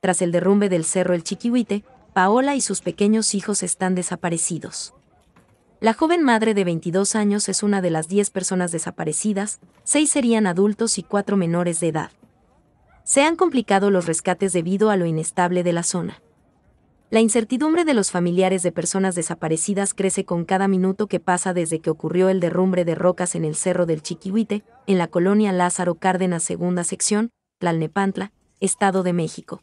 tras el derrumbe del Cerro El Chiquihuite, Paola y sus pequeños hijos están desaparecidos. La joven madre de 22 años es una de las 10 personas desaparecidas, 6 serían adultos y 4 menores de edad. Se han complicado los rescates debido a lo inestable de la zona. La incertidumbre de los familiares de personas desaparecidas crece con cada minuto que pasa desde que ocurrió el derrumbe de rocas en el Cerro del Chiquihuite, en la colonia Lázaro Cárdenas Segunda Sección, Tlalnepantla, Estado de México.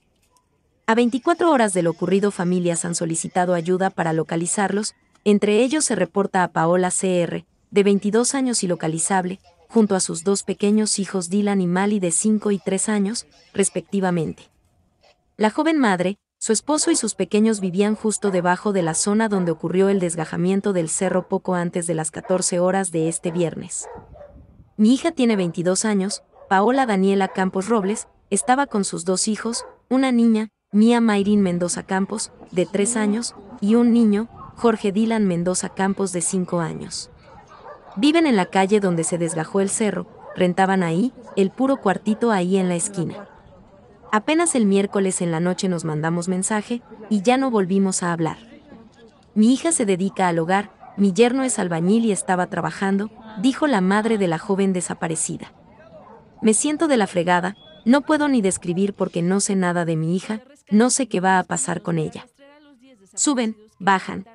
A 24 horas de lo ocurrido, familias han solicitado ayuda para localizarlos, entre ellos se reporta a Paola CR, de 22 años y localizable, junto a sus 2 pequeños hijos Dylan y Mayli de 5 y 3 años, respectivamente. La joven madre, su esposo y sus pequeños vivían justo debajo de la zona donde ocurrió el desgajamiento del cerro poco antes de las 14 horas de este viernes. Mi hija tiene 22 años, Paola Daniela Campos Robles, estaba con sus 2 hijos, una niña, Mía Mayrin Mendoza Campos, de 3 años, y un niño, Jorge Dylan Mendoza Campos, de 5 años. Viven en la calle donde se desgajó el cerro, rentaban ahí, el puro cuartito ahí en la esquina. Apenas el miércoles en la noche nos mandamos mensaje y ya no volvimos a hablar. Mi hija se dedica al hogar, mi yerno es albañil y estaba trabajando, dijo la madre de la joven desaparecida. Me siento de la fregada, no puedo ni describir porque no sé nada de mi hija, no sé qué va a pasar con ella. Suben, bajan,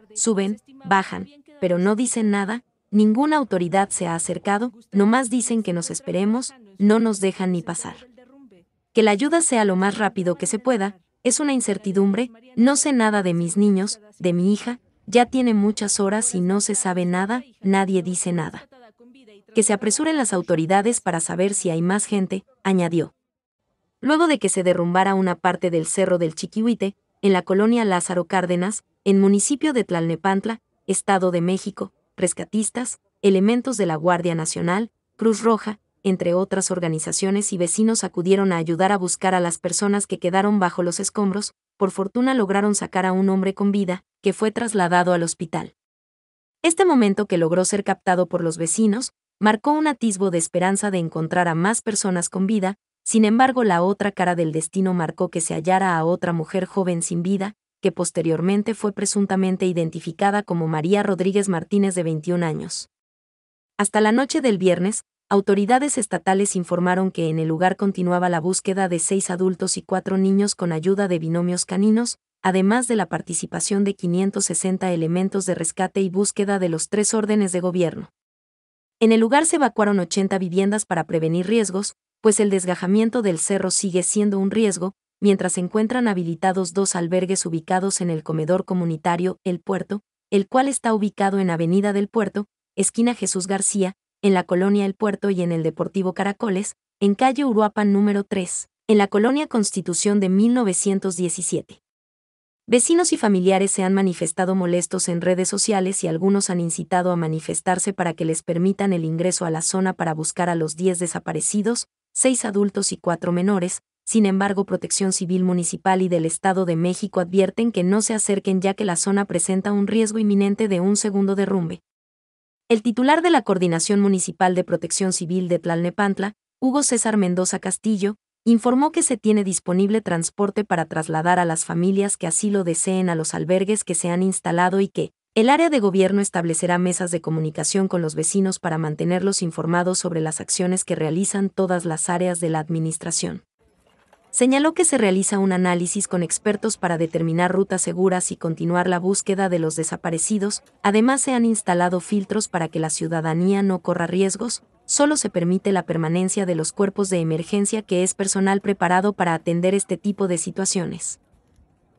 pero no dicen nada, ninguna autoridad se ha acercado, nomás dicen que nos esperemos, no nos dejan ni pasar. Que la ayuda sea lo más rápido que se pueda, es una incertidumbre, no sé nada de mis niños, de mi hija, ya tiene muchas horas y no se sabe nada, nadie dice nada. Que se apresuren las autoridades para saber si hay más gente, añadió. Luego de que se derrumbara una parte del Cerro del Chiquihuite, en la colonia Lázaro Cárdenas, en municipio de Tlalnepantla, Estado de México, rescatistas, elementos de la Guardia Nacional, Cruz Roja, entre otras organizaciones y vecinos acudieron a ayudar a buscar a las personas que quedaron bajo los escombros, por fortuna lograron sacar a un hombre con vida, que fue trasladado al hospital. Este momento que logró ser captado por los vecinos, marcó un atisbo de esperanza de encontrar a más personas con vida, sin embargo la otra cara del destino marcó que se hallara a otra mujer joven sin vida, que posteriormente fue presuntamente identificada como María Rodríguez Martínez de 21 años. Hasta la noche del viernes, autoridades estatales informaron que en el lugar continuaba la búsqueda de 6 adultos y 4 niños con ayuda de binomios caninos, además de la participación de 560 elementos de rescate y búsqueda de los 3 órdenes de gobierno. En el lugar se evacuaron 80 viviendas para prevenir riesgos, pues el desgajamiento del cerro sigue siendo un riesgo, mientras se encuentran habilitados 2 albergues ubicados en el comedor comunitario El Puerto, el cual está ubicado en Avenida del Puerto, esquina Jesús García, en la colonia El Puerto y en el Deportivo Caracoles, en calle Uruapan número 3, en la colonia Constitución de 1917. Vecinos y familiares se han manifestado molestos en redes sociales y algunos han incitado a manifestarse para que les permitan el ingreso a la zona para buscar a los 10 desaparecidos, 6 adultos y 4 menores, sin embargo Protección Civil Municipal y del Estado de México advierten que no se acerquen ya que la zona presenta un riesgo inminente de un segundo derrumbe. El titular de la Coordinación Municipal de Protección Civil de Tlalnepantla, Hugo César Mendoza Castillo, informó que se tiene disponible transporte para trasladar a las familias que así lo deseen a los albergues que se han instalado y que el área de gobierno establecerá mesas de comunicación con los vecinos para mantenerlos informados sobre las acciones que realizan todas las áreas de la administración. Señaló que se realiza un análisis con expertos para determinar rutas seguras y continuar la búsqueda de los desaparecidos, además se han instalado filtros para que la ciudadanía no corra riesgos, solo se permite la permanencia de los cuerpos de emergencia que es personal preparado para atender este tipo de situaciones.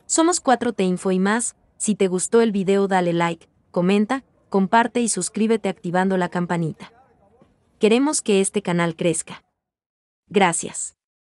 Somos 4T Info y más, si te gustó el video dale like, comenta, comparte y suscríbete activando la campanita. Queremos que este canal crezca. Gracias.